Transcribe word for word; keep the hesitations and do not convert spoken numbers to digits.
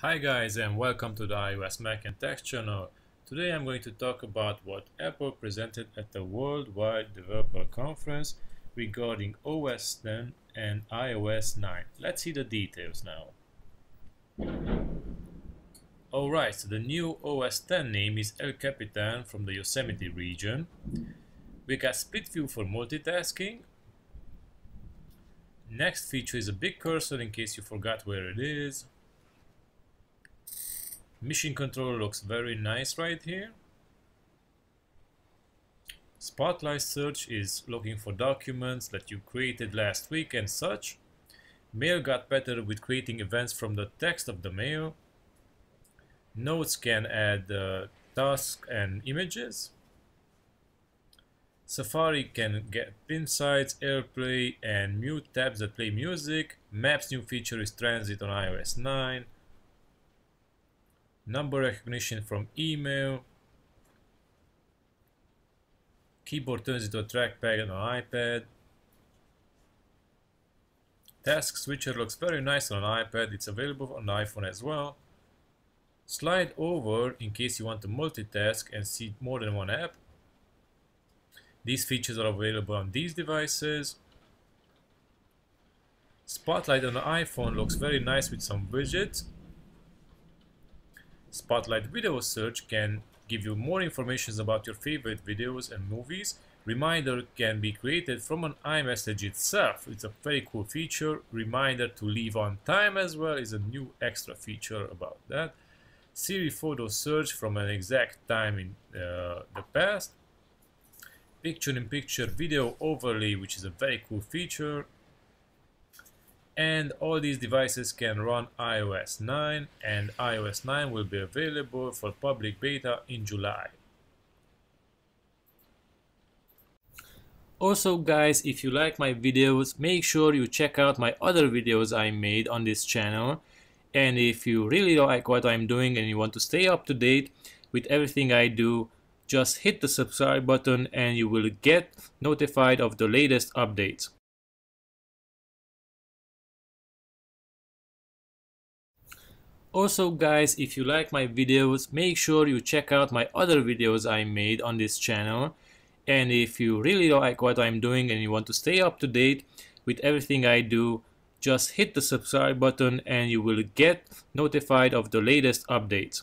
Hi guys, and welcome to the iOS Mac and Tech channel. Today I'm going to talk about what Apple presented at the Worldwide Developer Conference regarding O S ten and i O S nine. Let's see the details now. Alright, so the new O S ten name is El Capitan from the Yosemite region. We got split view for multitasking. Next feature is a big cursor in case you forgot where it is. Mission Control looks very nice right here. Spotlight search is looking for documents that you created last week and such. Mail got better with creating events from the text of the mail. Notes can add uh, tasks and images. Safari can get pin sites, AirPlay, and mute tabs that play music. Maps new feature is transit on i O S nine. Number recognition from email. Keyboard turns into a trackpad on iPad. Task switcher looks very nice on iPad. It's available on iPhone as well. Slide over in case you want to multitask and see more than one app. These features are available on these devices. Spotlight on the iPhone looks very nice with some widgets. Spotlight video search can give you more information about your favorite videos and movies. Reminder can be created from an iMessage itself. It's a very cool feature. Reminder to leave on time as well is a new extra feature about that. Siri photo search from an exact time in uh, the past. Picture-in-picture video overlay, which is a very cool feature. And all these devices can run i O S nine, and i O S nine will be available for public beta in July. Also guys, if you like my videos, make sure you check out my other videos I made on this channel. And if you really like what I'm doing and you want to stay up to date with everything I do, just hit the subscribe button and you will get notified of the latest updates. Also guys, if you like my videos, make sure you check out my other videos I made on this channel. And if you really like what I'm doing and you want to stay up to date with everything I do, just hit the subscribe button and you will get notified of the latest updates.